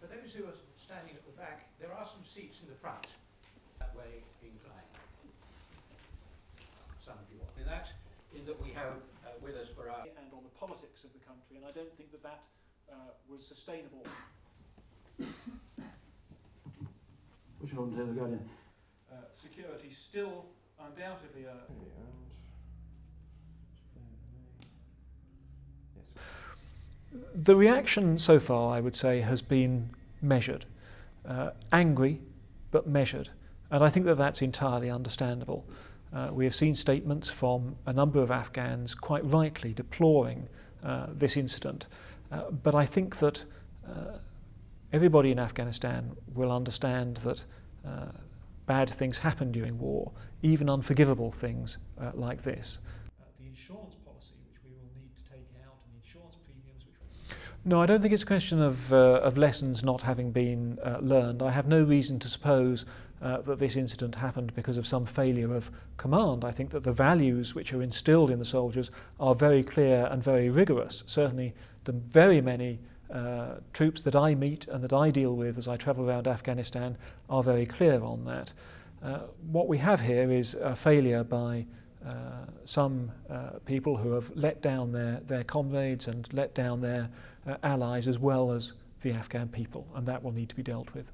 For those who are standing at the back, there are some seats in the front, that way inclined. Some of you want that, in that we have with us for our... and on the politics of the country, and I don't think that that was sustainable. Which one to the Guardian? Security still undoubtedly a... The reaction so far, I would say, has been measured. Angry, but measured. And I think that that's entirely understandable. We have seen statements from a number of Afghans quite rightly deploring this incident. But I think that everybody in Afghanistan will understand that bad things happen during war, even unforgivable things like this. The insurance policy which we will need to take out and insurance premiums which... No, I don't think it's a question of lessons not having been learned. I have no reason to suppose that this incident happened because of some failure of command. I think that the values which are instilled in the soldiers are very clear and very rigorous. Certainly the very many troops that I meet and that I deal with as I travel around Afghanistan are very clear on that. What we have here is a failure by some people who have let down their comrades and let down their allies as well as the Afghan people, and that will need to be dealt with.